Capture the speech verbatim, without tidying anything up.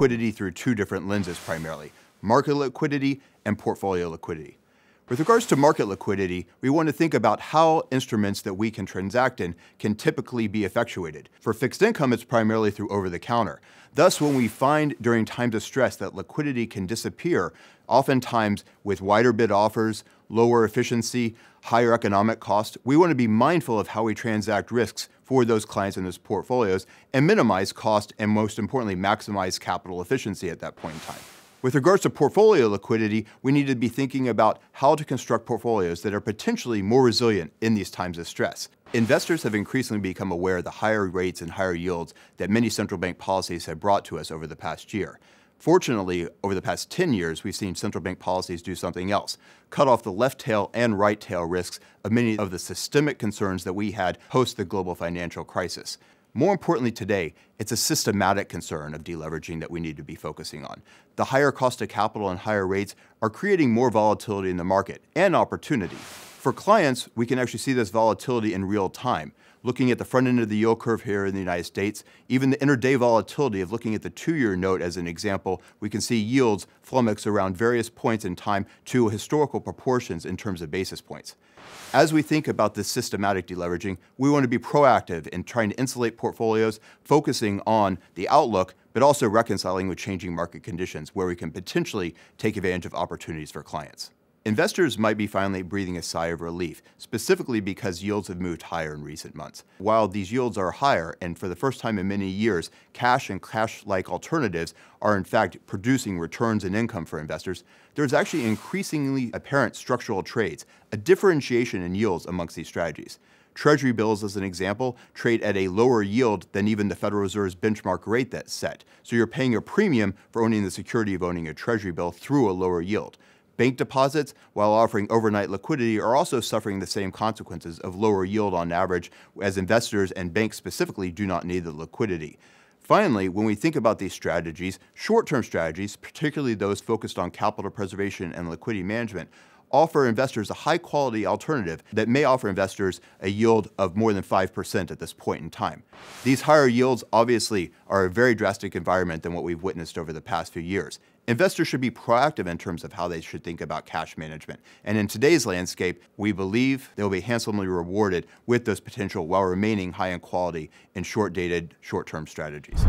liquidity through two different lenses primarily, market liquidity and portfolio liquidity. With regards to market liquidity, we want to think about how instruments that we can transact in can typically be effectuated. For fixed income, it's primarily through over-the-counter. Thus, when we find during times of stress that liquidity can disappear, oftentimes with wider bid offers, lower efficiency, higher economic costs, we want to be mindful of how we transact risks for those clients in those portfolios and minimize cost and, most importantly, maximize capital efficiency at that point in time. With regards to portfolio liquidity, we need to be thinking about how to construct portfolios that are potentially more resilient in these times of stress. Investors have increasingly become aware of the higher rates and higher yields that many central bank policies have brought to us over the past year. Fortunately, over the past ten years, we've seen central bank policies do something else, cut off the left tail and right tail risks of many of the systemic concerns that we had post the global financial crisis. More importantly today, it's a systematic concern of deleveraging that we need to be focusing on. The higher cost of capital and higher rates are creating more volatility in the market and opportunity. For clients, we can actually see this volatility in real time. Looking at the front end of the yield curve here in the United States, even the interday volatility of looking at the two-year note as an example, we can see yields flummox around various points in time to historical proportions in terms of basis points. As we think about this systematic deleveraging, we want to be proactive in trying to insulate portfolios, focusing on the outlook, but also reconciling with changing market conditions where we can potentially take advantage of opportunities for clients. Investors might be finally breathing a sigh of relief, specifically because yields have moved higher in recent months. While these yields are higher, and for the first time in many years, cash and cash-like alternatives are in fact producing returns and income for investors, there's actually increasingly apparent structural trades, a differentiation in yields amongst these strategies. Treasury bills, as an example, trade at a lower yield than even the Federal Reserve's benchmark rate that's set. So you're paying a premium for owning the security of owning a Treasury bill through a lower yield. Bank deposits, while offering overnight liquidity, are also suffering the same consequences of lower yield on average, as investors and banks specifically do not need the liquidity. Finally, when we think about these strategies, short-term strategies, particularly those focused on capital preservation and liquidity management, offer investors a high-quality alternative that may offer investors a yield of more than five percent at this point in time. These higher yields obviously are a very drastic environment than what we've witnessed over the past few years. Investors should be proactive in terms of how they should think about cash management. And in today's landscape, we believe they'll be handsomely rewarded with those potential while remaining high in quality and short-dated, short-term strategies.